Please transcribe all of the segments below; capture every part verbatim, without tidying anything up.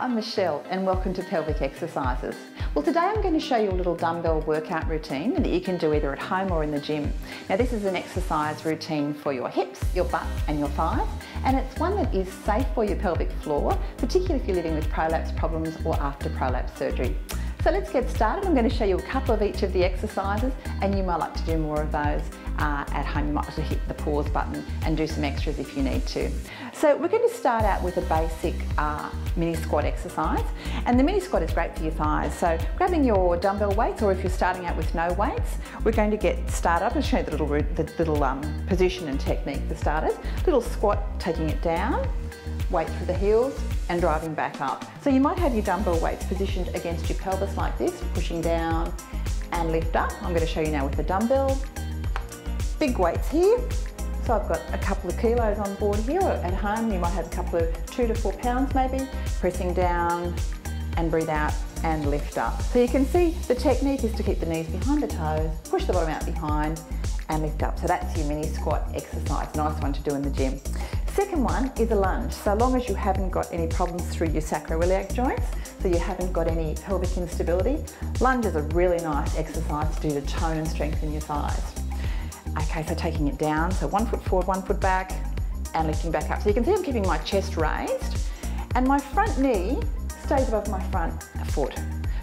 I'm Michelle and welcome to Pelvic Exercises. Well, today I'm going to show you a little dumbbell workout routine that you can do either at home or in the gym. Now, this is an exercise routine for your hips, your butt and your thighs, and it's one that is safe for your pelvic floor, particularly if you're living with prolapse problems or after prolapse surgery. So let's get started. I'm going to show you a couple of each of the exercises, and you might like to do more of those uh, at home. You might like to hit the pause button and do some extras if you need to. So we're going to start out with a basic uh, mini squat exercise, and the mini squat is great for your thighs. So grabbing your dumbbell weights, or if you're starting out with no weights, we're going to get started. I'm going to show you the little, the little um, position and technique for starters. Little squat, taking it down, weight through the heels and driving back up. So you might have your dumbbell weights positioned against your pelvis like this, pushing down and lift up. I'm going to show you now with the dumbbell. Big weights here. So I've got a couple of kilos on board here. At home you might have a couple of two to four pounds maybe. Pressing down and breathe out and lift up. So you can see the technique is to keep the knees behind the toes, push the bottom out behind and lift up. So that's your mini squat exercise. Nice one to do in the gym. Second one is a lunge, so long as you haven't got any problems through your sacroiliac joints, so you haven't got any pelvic instability, lunge is a really nice exercise to do to tone and strengthen your thighs. Okay, so taking it down, so one foot forward, one foot back, and lifting back up. So you can see I'm keeping my chest raised, and my front knee stays above my front foot.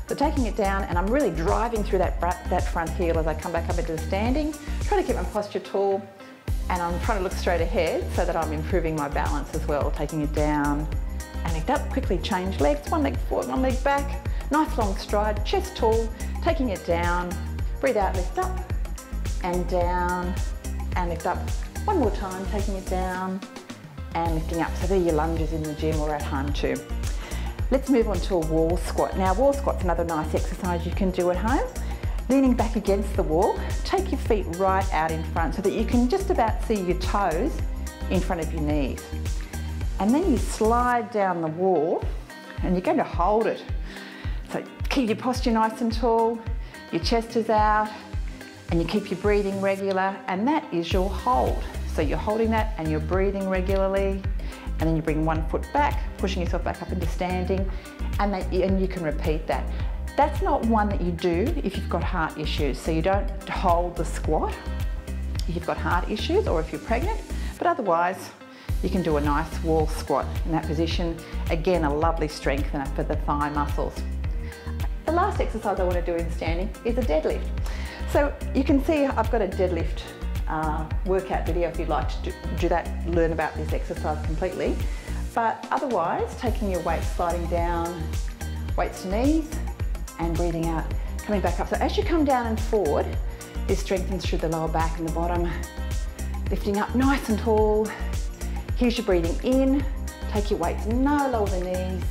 So taking it down, and I'm really driving through that, that front heel as I come back up into the standing, trying to keep my posture tall, and I'm trying to look straight ahead so that I'm improving my balance as well. Taking it down and lift up, quickly change legs, one leg forward, one leg back, nice long stride, chest tall, taking it down, breathe out, lift up, and down, and lift up. One more time, taking it down and lifting up. So they're your lunges in the gym or at home too. Let's move on to a wall squat. Now, wall squat's another nice exercise you can do at home. Leaning back against the wall, take your feet right out in front so that you can just about see your toes in front of your knees. And then you slide down the wall and you're going to hold it. So keep your posture nice and tall, your chest is out, and you keep your breathing regular, and that is your hold. So you're holding that and you're breathing regularly, and then you bring one foot back, pushing yourself back up into standing, and, that, and you can repeat that. That's not one that you do if you've got heart issues. So you don't hold the squat if you've got heart issues or if you're pregnant, but otherwise you can do a nice wall squat in that position. Again, a lovely strengthener for the thigh muscles. The last exercise I want to do in standing is a deadlift. So you can see I've got a deadlift uh, workout video if you'd like to do, do that, learn about this exercise completely. But otherwise, taking your weight, sliding down, weights to knees, and breathing out, coming back up. So as you come down and forward, this strengthens through the lower back and the bottom. Lifting up nice and tall. Here's your breathing in. Take your weights no lower than knees.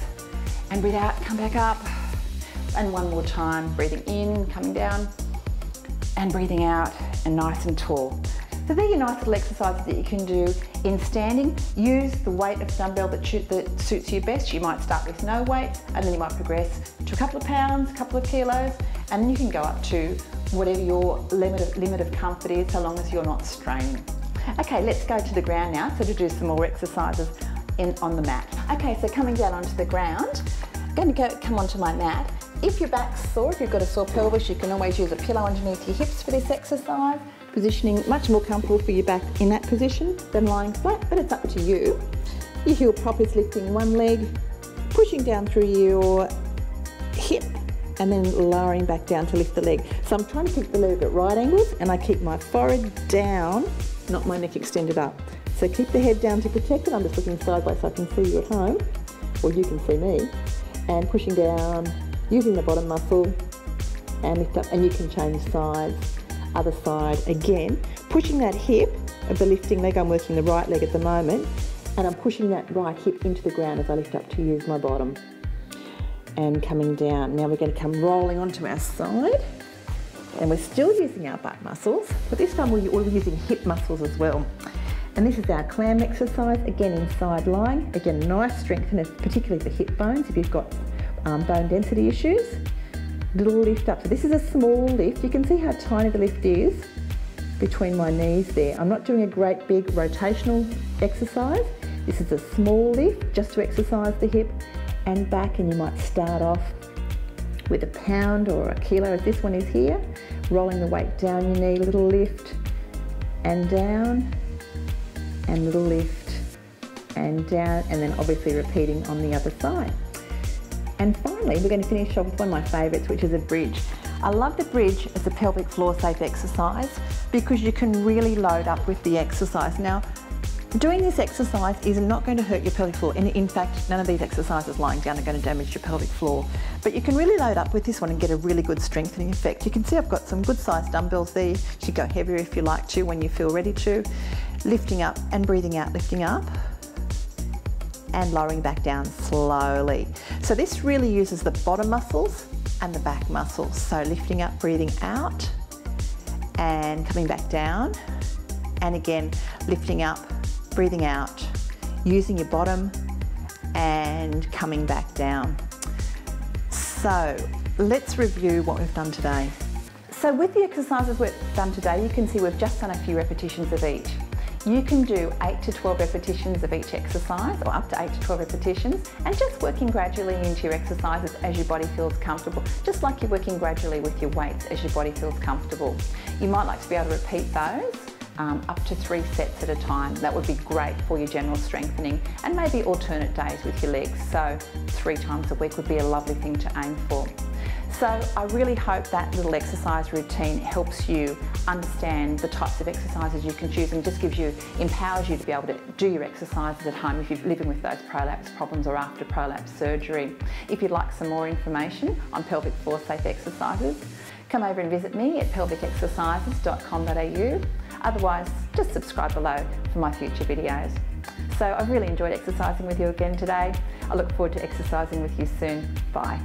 And breathe out, come back up. And one more time, breathing in, coming down. And breathing out, and nice and tall. So they're your nice little exercises that you can do in standing. Use the weight of the dumbbell that, you, that suits you best. You might start with no weight, and then you might progress to a couple of pounds, a couple of kilos, and you can go up to whatever your limit of, limit of comfort is, so long as you're not straining. Okay, let's go to the ground now, so to do some more exercises in, on the mat. Okay, so coming down onto the ground, I'm going to go, come onto my mat. If your back's sore, if you've got a sore pelvis, you can always use a pillow underneath your hips for this exercise. Positioning much more comfortable for your back in that position than lying flat, but it's up to you. Your heel prop is lifting one leg, pushing down through your hip, and then lowering back down to lift the leg. So I'm trying to keep the leg at right angles, and I keep my forehead down, not my neck extended up. So keep the head down to protect it. I'm just looking sideways so I can see you at home, or you can see me, and pushing down, using the bottom muscle, and lift up, and you can change sides. Other side again, pushing that hip of the lifting leg. I'm working the right leg at the moment, and I'm pushing that right hip into the ground as I lift up to use my bottom. And coming down. Now we're going to come rolling onto our side, and we're still using our butt muscles, but this time we're using hip muscles as well. And this is our clam exercise, again inside lying. Again, nice strengthener, particularly for hip bones if you've got um, bone density issues. Little lift up. So this is a small lift. You can see how tiny the lift is between my knees there. I'm not doing a great big rotational exercise. This is a small lift just to exercise the hip, and back, and you might start off with a pound or a kilo, as this one is here, rolling the weight down your knee, little lift and down, and little lift and down, and then obviously repeating on the other side. And finally, we're going to finish off with one of my favourites, which is a bridge. I love the bridge as a pelvic floor safe exercise because you can really load up with the exercise. Now, doing this exercise is not going to hurt your pelvic floor, and in fact none of these exercises lying down are going to damage your pelvic floor, but you can really load up with this one and get a really good strengthening effect. You can see I've got some good sized dumbbells there. You should go heavier if you like to when you feel ready to. Lifting up and breathing out, lifting up and lowering back down slowly. So this really uses the bottom muscles and the back muscles. So lifting up, breathing out and coming back down, and again lifting up, breathing out, using your bottom and coming back down. So let's review what we've done today. So with the exercises we've done today, you can see we've just done a few repetitions of each. You can do eight to twelve repetitions of each exercise, or up to eight to twelve repetitions, and just working gradually into your exercises as your body feels comfortable, just like you're working gradually with your weights as your body feels comfortable. You might like to be able to repeat those Um, up to three sets at a time. That would be great for your general strengthening, and maybe alternate days with your legs, so three times a week would be a lovely thing to aim for. So I really hope that little exercise routine helps you understand the types of exercises you can choose, and just gives you, empowers you to be able to do your exercises at home if you're living with those prolapse problems or after prolapse surgery. If you'd like some more information on pelvic floor safe exercises, come over and visit me at pelvic exercises dot com dot a u. Otherwise, just subscribe below for my future videos. So I've really enjoyed exercising with you again today. I look forward to exercising with you soon. Bye.